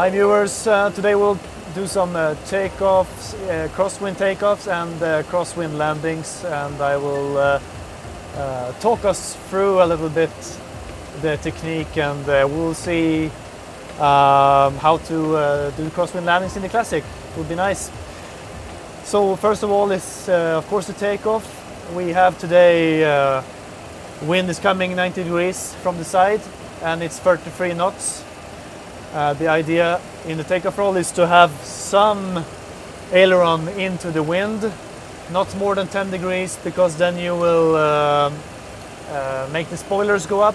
Hi viewers, today we'll do some takeoffs, crosswind takeoffs and crosswind landings, and I will talk us through a little bit the technique, and we'll see how to do crosswind landings in the classic. It would be nice. So first of all is of course the takeoff. We have today wind is coming 90 degrees from the side and it's 33 knots. The idea in the takeoff roll is to have some aileron into the wind, not more than 10 degrees, because then you will make the spoilers go up.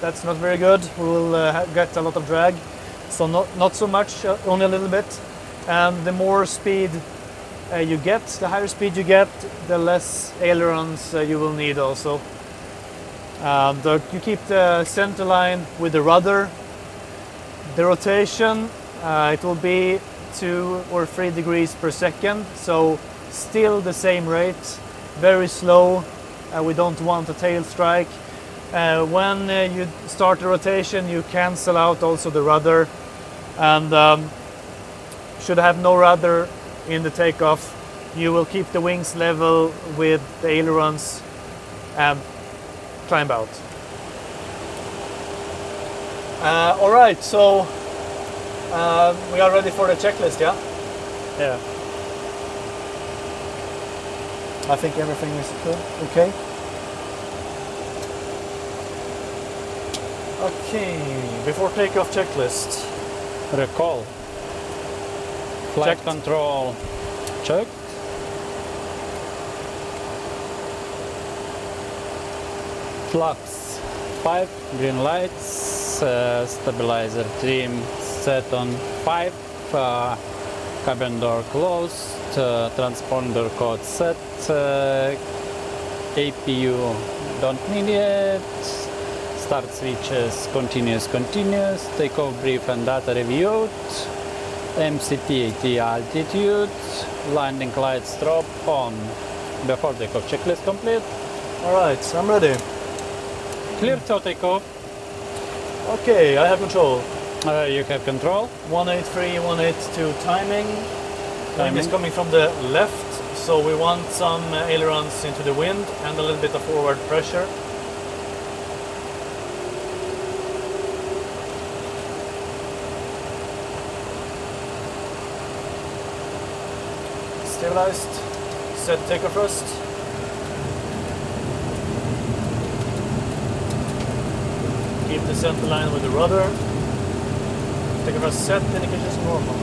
That's not very good. We will get a lot of drag, so not so much, only a little bit. And the more speed you get, the higher speed you get, the less ailerons you will need also. You keep the center line with the rudder. The rotation, it will be 2 or 3 degrees per second, so still the same rate, very slow. We don't want a tail strike. When you start the rotation, you cancel out also the rudder, and should have no rudder in the takeoff. You will keep the wings level with the ailerons and climb out. All right, so we are ready for the checklist, yeah? Yeah. I think everything is okay. Okay, before takeoff checklist. Recall. Flight control. Check. Flaps 5, green lights. Stabilizer trim set on 5, cabin door closed, transponder code set, APU don't need it, start switches continuous, takeoff brief and data reviewed, MCT altitude, landing lights drop on. Before takeoff checklist complete. Alright, I'm ready. Clear to takeoff. Okay, I have control. You have control. 183, 182 timing. Timing is coming from the left, so we want some ailerons into the wind and a little bit of forward pressure. Stabilized. Set takeoff thrust. Keep the center line with the rudder. Take a set, indications normal.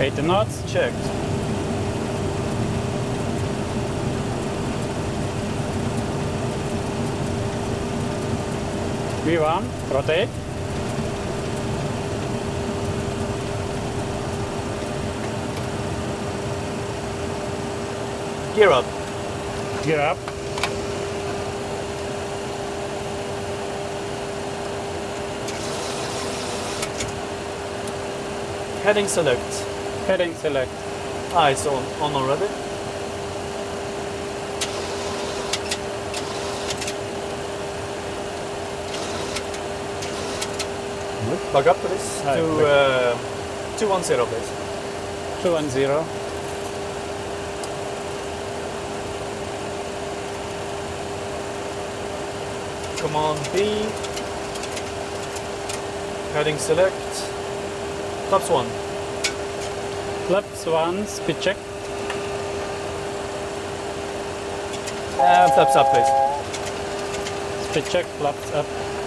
80 knots, checked. V1, rotate. Gear up. Gear up. Heading select. Heading select. Ah, it's on already. Good. Back up, please. Hi, to 210, please. 210. Command B. Heading select. Flaps 1. Flaps 1, speed check. Flaps up, please. Speed check, flaps up.